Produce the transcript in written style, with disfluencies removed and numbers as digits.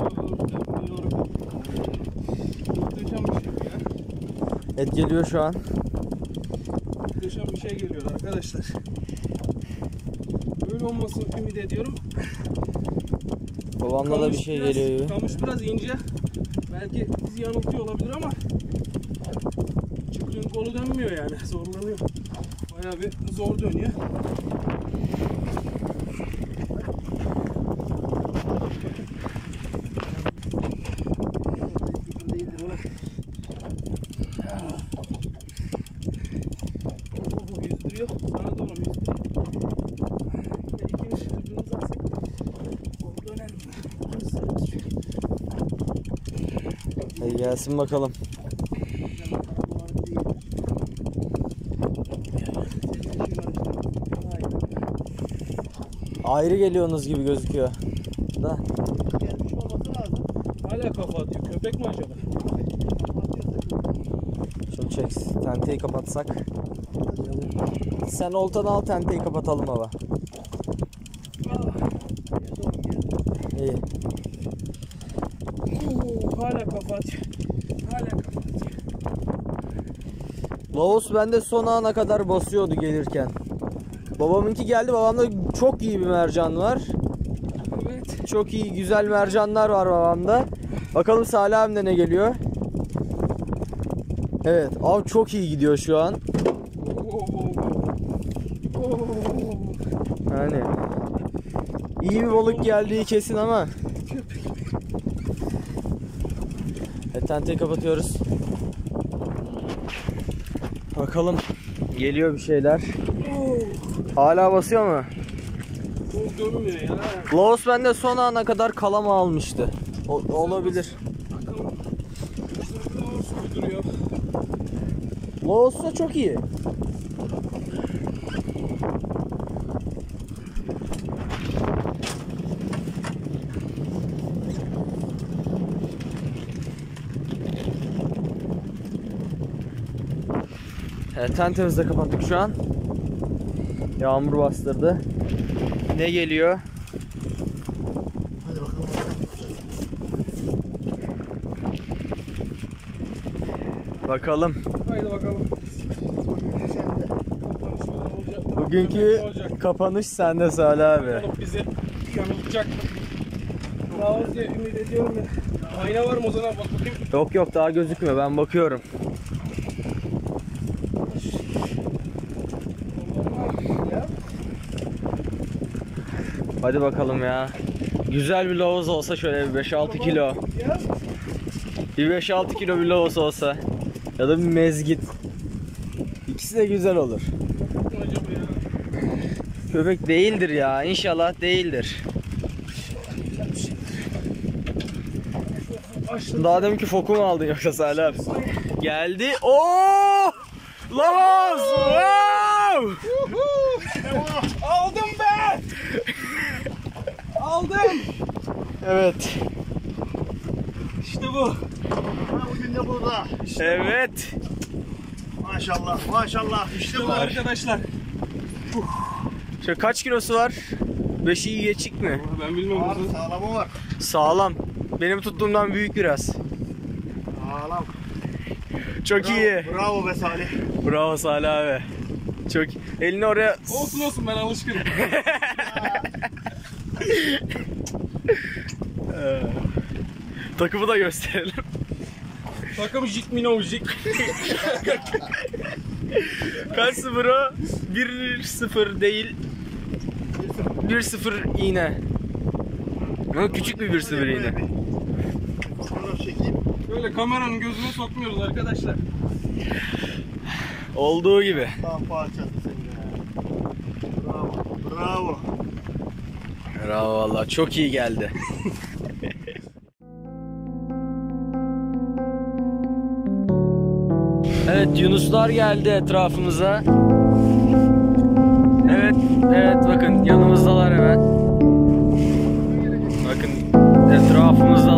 Muhteşem bir şey ya. Et geliyor şu an. Muhteşem bir şey geliyor arkadaşlar. Böyle olmasını ümit ediyorum. Kovanla da bir şey geliyor. Kamış biraz ince. Belki bizi yanıltıyor olabilir ama çıkın kolu dönmüyor yani. Zorlanıyor. Bayağı bir zor dönüyor. Gelsin bakalım. Ayrı geliyorsunuz gibi gözüküyor. Da. Gelmiş olması lazım. Hala kafa atıyor. Köpek mi acaba? Çok çeksin. Tenteyi kapatsak. Sen oltanı al, tenteyi kapatalım hava. İyi. Hala kafa atıyor. Lahos bende son ana kadar basıyordu gelirken. Babamınki geldi. Babamda çok iyi bir mercan var. Evet. Çok iyi, güzel mercanlar var babamda. Bakalım Salih abimde ne geliyor? Evet, av çok iyi gidiyor şu an. Yani iyi bir balık geldiği kesin ama. Evet, tenteyi kapatıyoruz. Bakalım geliyor bir şeyler. Hala basıyor mu? Görmüyor ya. Lahos bende son ana kadar kalama almıştı. Olabilir. Lahos da çok iyi. Evet, tentemizde kapattık şu an. Yağmur bastırdı. Ne geliyor? Hadi bakalım. Bakalım. Haydi bakalım. Bugünkü kapanış sende Salih abi. Bakalım bizi yanılacak mı? Lahos diye ümit ediyorum ya. Ayna var mı o zaman, bakayım? Yok yok, daha gözükmüyor, ben bakıyorum. Hadi bakalım ya. Güzel bir lahos olsa şöyle bir 5-6 kilo. Bir 5-6 kilo bir lahos olsa. Ya da bir mezgit. İkisi de güzel olur. Köpek değildir ya. İnşallah değildir. Daha deminki fokum aldın yoksa Salih abi. Geldi. Ooo! Lahos! Aldım ben! Aldım. Evet. İşte bu. Bugün de burada. İşte evet. Bu. Maşallah, maşallah. İşte bu arkadaşlar. Şöyle kaç kilosu var? 5'i geçik mi? Ben bilmiyorum. Var, sağlamı var. Sağlam. Benim tuttuğumdan büyük biraz. Sağlam. Çok bravo, iyi. Bravo be Salih. Bravo Salih abi. Çok. Elini oraya. Olsun olsun, ben alışkınım. Takımı da gösterelim. Takım Jikminovjik. Kaç sıfır o? 1-0 değil. 1-0 iğne. Ama küçük bir 1-0 iğne. Böyle kameranın gözüne sokmuyoruz arkadaşlar. Olduğu gibi. Tam parçası senin. Bravo. Bravo. Bravo, vallahi çok iyi geldi. Evet, yunuslar geldi etrafımıza. Evet, evet, bakın yanımızdalar hemen. Bakın etrafımızda.